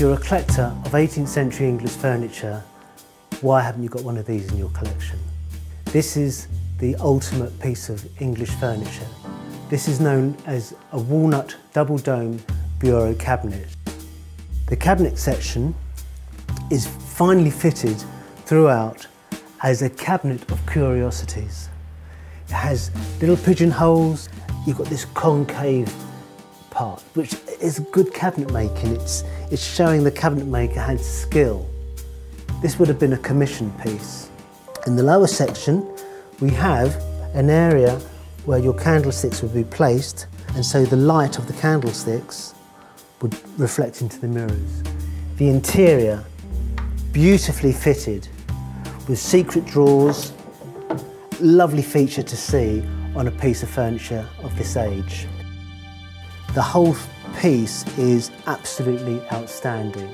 If you're a collector of 18th century English furniture, why haven't you got one of these in your collection? This is the ultimate piece of English furniture. This is known as a walnut double dome bureau cabinet. The cabinet section is finely fitted throughout as a cabinet of curiosities. It has little pigeonholes, you've got this concave part, which is good cabinet making. It's showing the cabinet maker had skill. This would have been a commission piece. In the lower section, we have an area where your candlesticks would be placed, and so the light of the candlesticks would reflect into the mirrors. The interior, beautifully fitted, with secret drawers, lovely feature to see on a piece of furniture of this age. The whole piece is absolutely outstanding.